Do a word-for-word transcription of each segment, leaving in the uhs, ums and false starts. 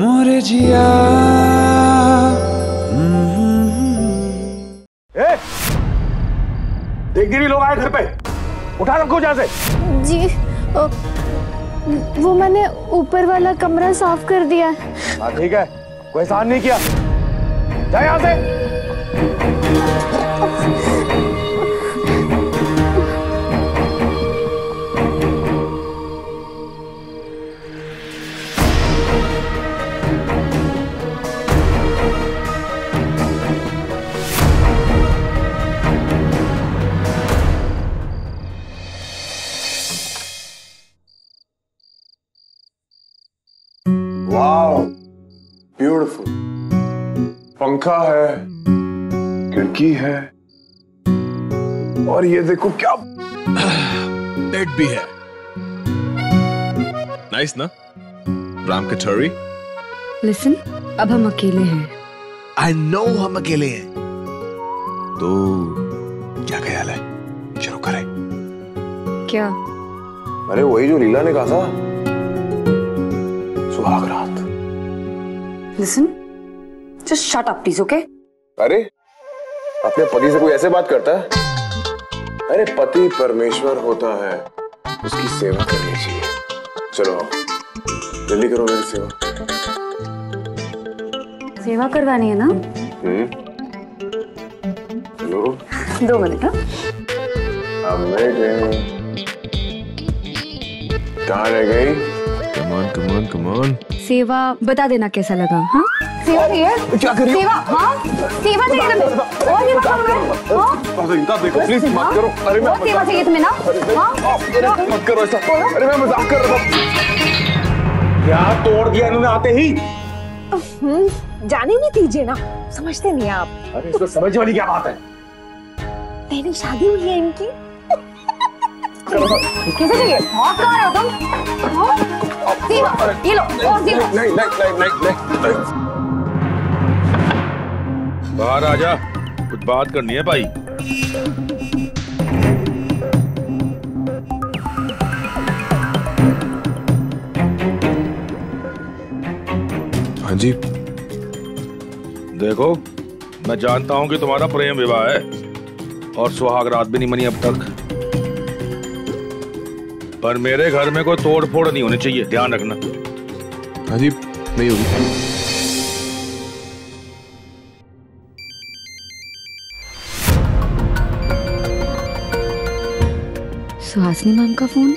मोरे जिया। ए, देखी नहीं लोग आए घर पे, उठा रखो जहाँ से। जी ओ, वो मैंने ऊपर वाला कमरा साफ कर दिया। हाँ ठीक है, कोई एहसान नहीं किया, जा यहाँ पंखा है, खिड़की है और ये देखो क्या बेड भी है। नाइस ना? राम कचौरी। लिसन, अब हम अकेले हैं। आई नो हम अकेले हैं। तो क्या ख्याल है, शुरू करें? क्या? अरे वही जो लीला ने कहा था, सुहाग रात। Listen, Just shut up, please, okay? अरे अपने पति से कोई ऐसे बात करता है? अरे पति परमेश्वर होता है, उसकी सेवा करनी चाहिए। चलो जल्दी करो मेरी सेवा। सेवा करवानी है ना? हम्म। लो। दो मिनट हाँ? अब मिनट। कहाँ रह गई? Come on, come on, come on. सेवा बता देना कैसा लगा हाँ? सेवा रही है? क्या कर रही हो? सेवा हाँ? सेवा चाहिए तुम्हें? और सेवा करोगे? हाँ? अरे इंता देखो, please मत करो। अरे मैं और सेवा चाहिए तुम्हें ना? हाँ? अरे मत करो ऐसा। अरे मैं मजाक कर रहा था। क्या तोड़ दिया इन्होंने आते ही? हम्म, जाने नहीं दीजिए ना, समझते नहीं आप। अरे इसको समझने वाली क्या बात है? पहली शादी हुई है इनकी। कैसे चाहिए? बहुत कहाँ रहे हो तुम? हाँ? सीमा, ये लो, और सीमा। नहीं, नहीं, नहीं, नहीं, नहीं। बाहर आजा, कुछ बात करनी है भाई। हाँ जी। देखो, मैं जानता हूँ कि तुम्हारा प्रेम विवाह है, और सुहाग रात भी नहीं मनी अब तक। पर मेरे घर में कोई तोड़ फोड़ नहीं होनी चाहिए, ध्यान रखना। हाँ जी, नहीं होगी। सुहासनी मैम का फोन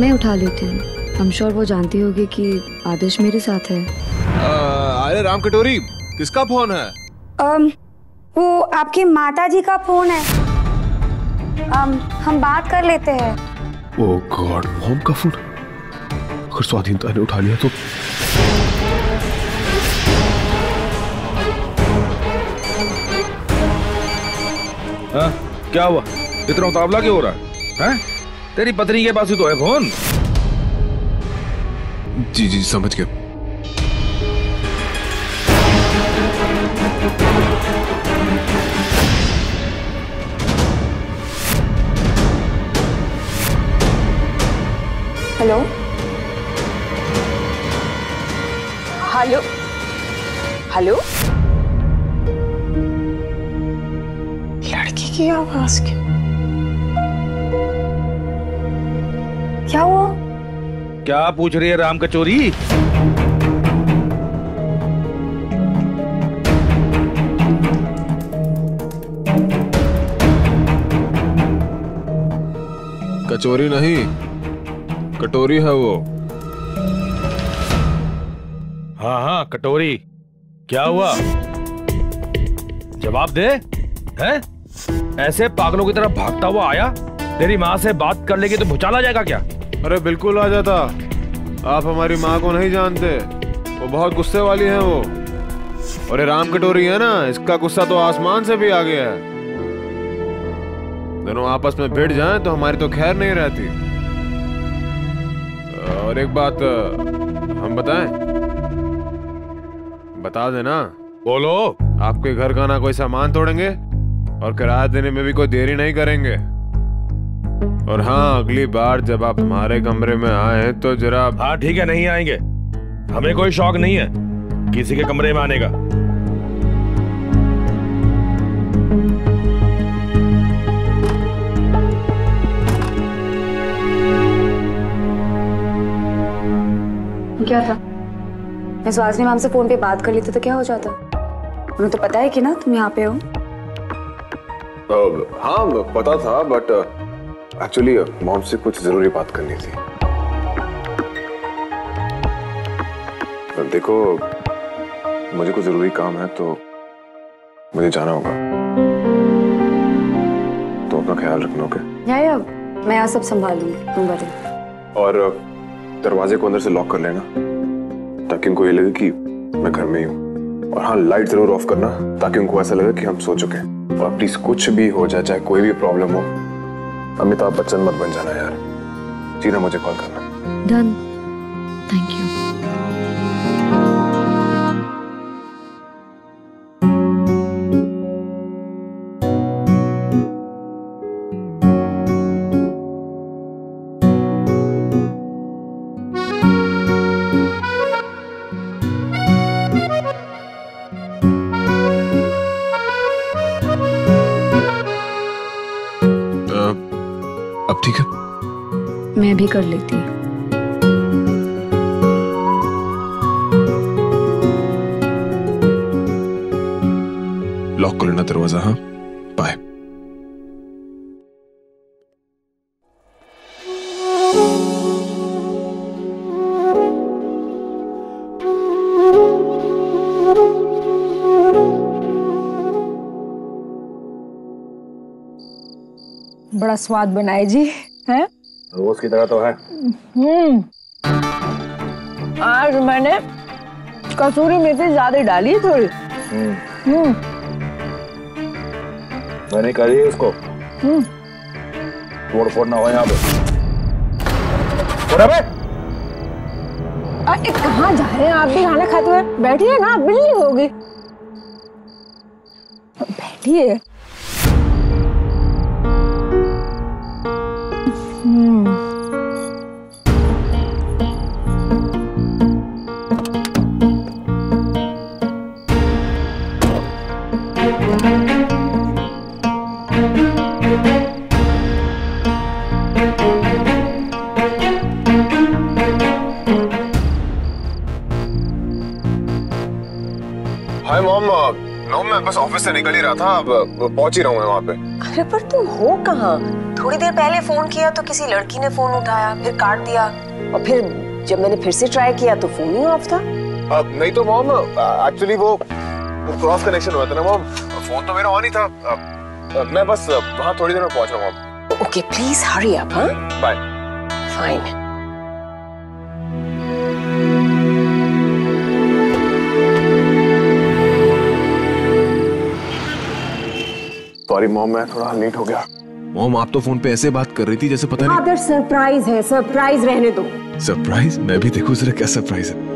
मैं उठा लेती हूँ। आई एम श्योर वो जानती होगी कि आदर्श मेरे साथ है। अरे राम कटोरी, किसका फोन है? अम, वो आपके माताजी का फोन है। Um, हम बात कर लेते हैं। ओह गॉड, मॉम का फोन। अगर स्वाधीनता ने उठा लिया तो आ, क्या हुआ? इतना उतावला क्यों हो रहा है? तेरी पत्नी के पास ही तो है फोन। जी जी समझ गया। हेलो हेलो हेलो, लड़की की आवाज क्या? क्या हुआ? क्या पूछ रही है राम कचौरी? कचौरी नहीं, कटोरी है वो। हाँ हाँ कटोरी, क्या हुआ? जवाब दे। हैं? ऐसे पागलों की तरह भागता हुआ आया, तेरी माँ से बात कर लेगी तो भुचाला जाएगा क्या? अरे बिल्कुल आ जाता। आप हमारी माँ को नहीं जानते, वो बहुत गुस्से वाली है वो। अरे राम कटोरी है ना, इसका गुस्सा तो आसमान से भी आ गया है। दोनों आपस में भिड़ जाएं तो हमारी तो खैर नहीं रहती। और एक बात हम बताएं, बता देना। बोलो। आपके घर का ना कोई सामान तोड़ेंगे और किराया देने में भी कोई देरी नहीं करेंगे। और हाँ, अगली बार जब आप हमारे कमरे में आए तो जरा। हाँ ठीक है, नहीं आएंगे, हमें कोई शौक नहीं है किसी के कमरे में आने का। क्या था, मैं सुहासनी मैम से फोन पे बात कर लेती तो क्या हो जाता? उन्हें तो पता है कि ना तुम यहाँ पे हो। uh, हाँ पता था, बट एक्चुअली मॉम से कुछ जरूरी बात करनी थी। देखो मुझे कुछ जरूरी काम है तो मुझे जाना होगा, तो अपना ख्याल रखना। ओके? या, या, मैं यहाँ सब संभाल लूंगी, तुम बैठो। और दरवाजे को अंदर से लॉक कर लेना ताकि उनको ये लगे कि मैं घर में ही हूँ। और हाँ, लाइट जरूर ऑफ करना ताकि उनको ऐसा लगे कि हम सो चुके हैं। और प्लीज कुछ भी हो जाए, चाहे कोई भी प्रॉब्लम हो, अमिताभ बच्चन मत बन जाना यार। जी ना, मुझे कॉल करना। Done, thank you. ठीक है, मैं भी कर लेती हूँ। लॉक कर लेना दरवाजा। हाँ, बाय। बड़ा स्वाद बनाए जी, हैं? रोज की तरह तो है। हम्म, आज मैंने कसूरी मेथी ज्यादा डाली थोड़ी। हम्म हम्म, मैंने करी इसको। हम्म, तोड़ फोड़ ना हो यहाँ पे। अरे अरे, कहाँ जा रहे हैं आप भी? खाना खाते हुए बैठिए ना, बिल्ली होगी। बैठिए। हाय मॉम, नो मैं बस ऑफिस से निकल ही रहा था, अब पहुंच ही रहा हूँ मैं वहाँ पे। अरे पर तुम हो कहाँ? थोड़ी देर पहले फोन किया तो किसी लड़की ने फोन उठाया, फिर काट दिया, और फिर जब मैंने फिर से ट्राई किया तो फोन ही ऑफ था। अब नहीं तो मॉम, एक्चुअली वो क्रॉस कनेक्शन हुआ था ना मॉम, फोन तो मेरा ऑन ही था। अब मैं बस वहाँ थोड़ी देर में पहुँच रहा हूँ mom. Okay please hurry up. हाँ बाय। फाइन। सॉरी मॉम, मैं थोड़ा लेट हो गया। मॉम आप तो फोन पे ऐसे बात कर रही थी जैसे पता नहीं। आदर्श सरप्राइज है, सरप्राइज रहने दो। सरप्राइज? मैं भी देखूं जरा क्या सरप्राइज है।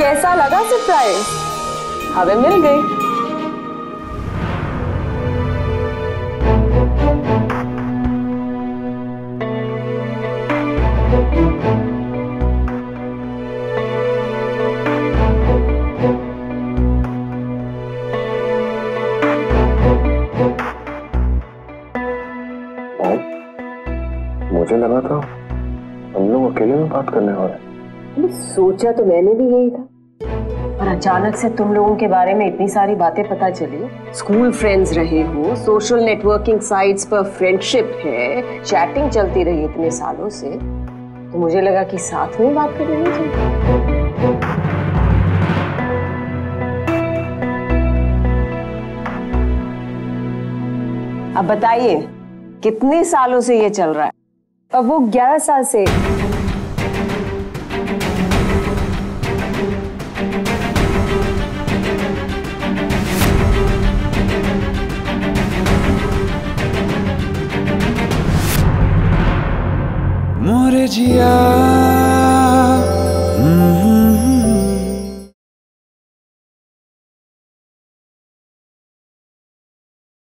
कैसा लगा सरप्राइज? हमें मिल गई। और मुझे लगा था हम लोग अकेले में बात करने वाले। सोचा तो मैंने भी यही था, और अचानक से तुम लोगों के बारे में इतनी सारी बातें पता चली। स्कूल फ्रेंड्स रहे हो, सोशल नेटवर्किंग साइट्स पर फ्रेंडशिप है, चैटिंग चलती रही इतने सालों से, तो मुझे लगा कि साथ में बात करनी चाहिए। अब बताइए कितने सालों से ये चल रहा है? अब वो ग्यारह साल से। मोरे जिया